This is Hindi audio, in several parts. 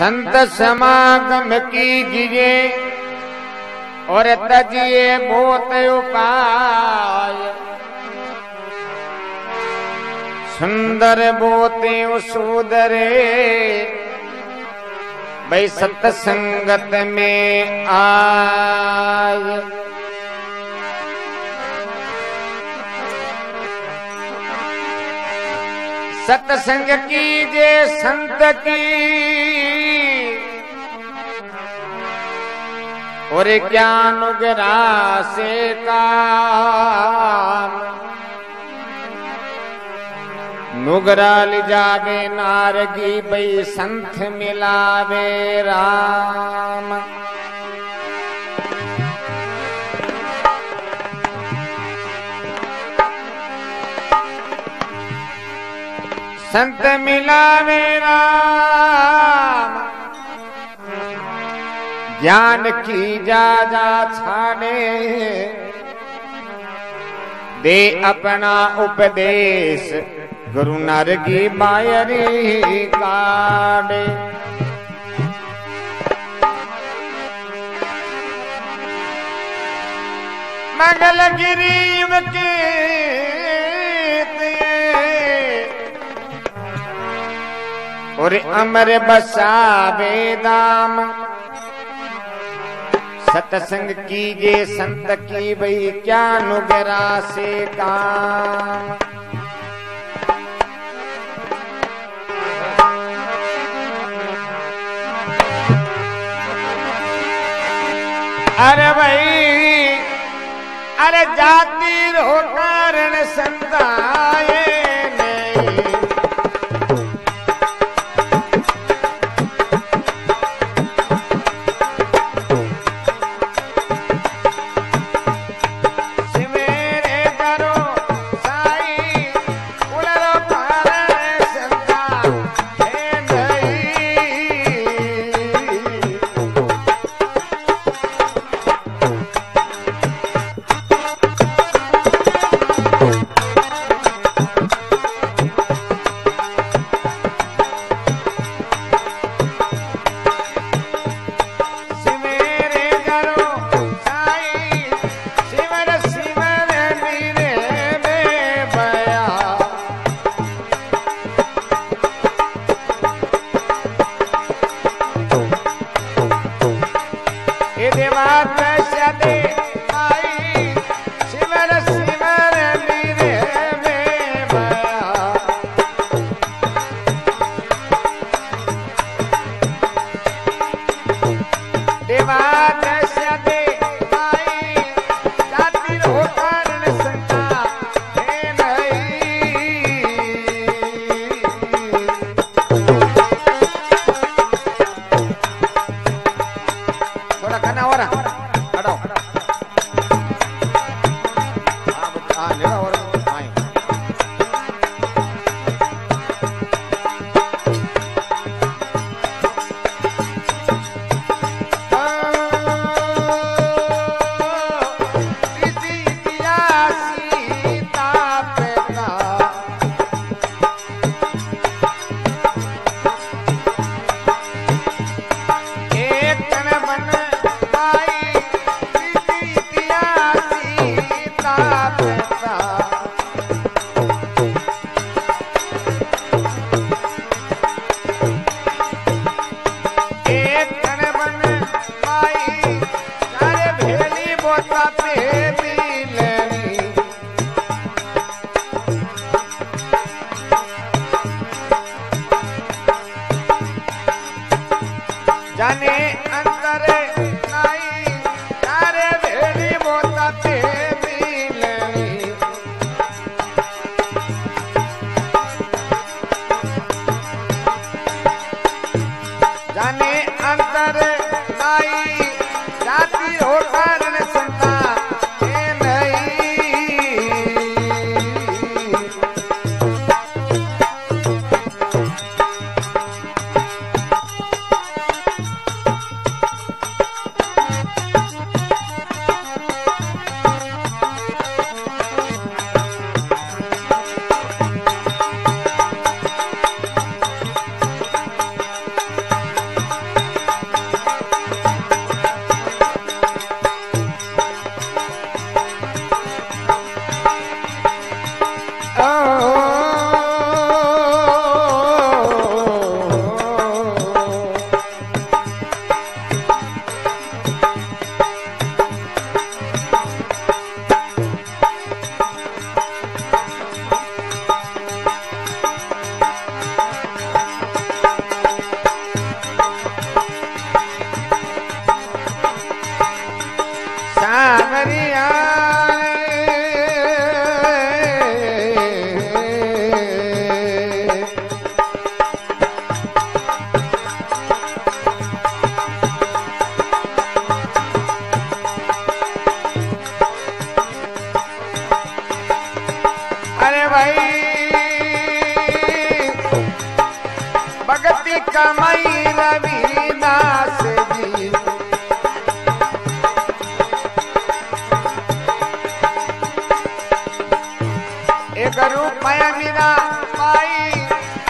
संत समागम कीजिए और तजिए बहुत उपाय, सुंदर बोते सुदरे भाई सत संगत में आय। सत्संग कीजे संत की और ज्ञान ग्रासे का नुगरा लिजावे नारगी भई संत मिलावे राम। संत मिलावे राम ज्ञान की जाजा छाने दे अपना उपदेश गुरु नारगी मायरी काडे। मंगल गिरीव के और अमर बसावे दाम, सत्संग कीजे संत की भई क्या नुगरा से काम। अरे भाई अरे जाति रो कारण संताए नहीं, सिमेरे करो साई कुल रो कारण संताए नहीं। कमई रविदास जी एक रूपया बिना पाई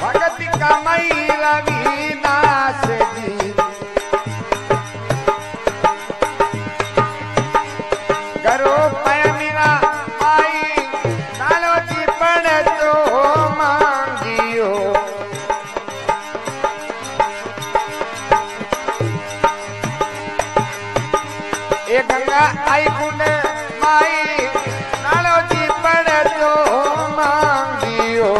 भगत कमई रविदास जी करो पया बिना पाई कालो जी पण तो मांगियो एक गंगा आई कुंड माई कालो जी पण तो मांगियो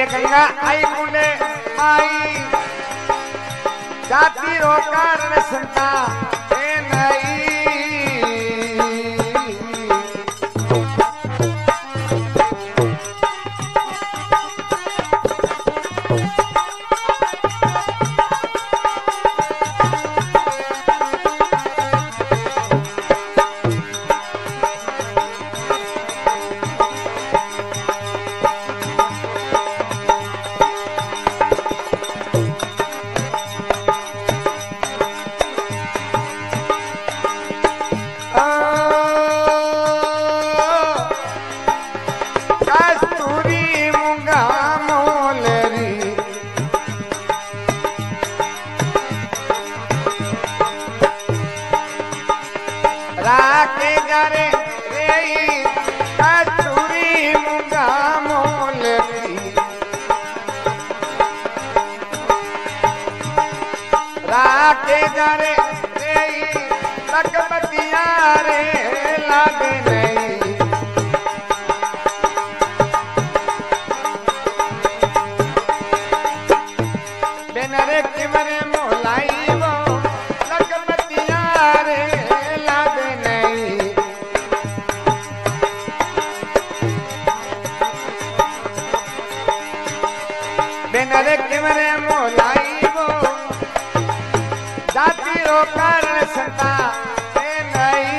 एक गंगा आई कुंड माई जाति रो कारण संता ए नहीं के जारे तकबतिया रे लाग नहीं बेनरे किमरे मोलाई वो तकबतिया रे लाग नहीं बेनरे किमरे मोलाई जातिरो कारण संता ए नहीं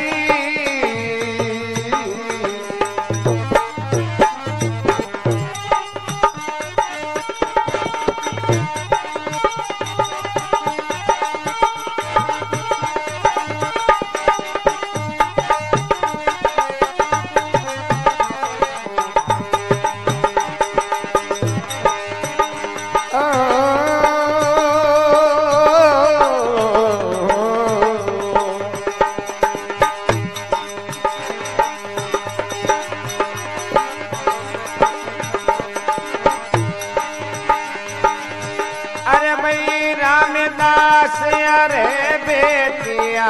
रामदास अरे बेटिया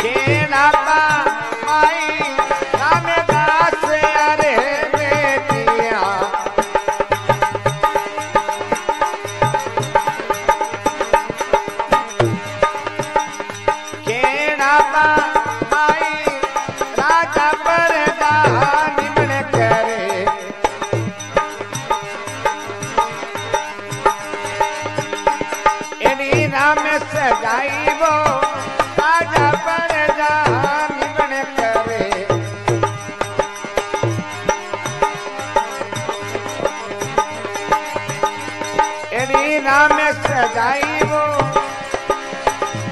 के नाता माई रामदास अरे बेटिया के नाता माई राजा परदा सजाई वो राजा परदा निबण करे एनी नाम सजाई वो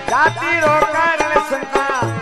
जाति रो कारण संता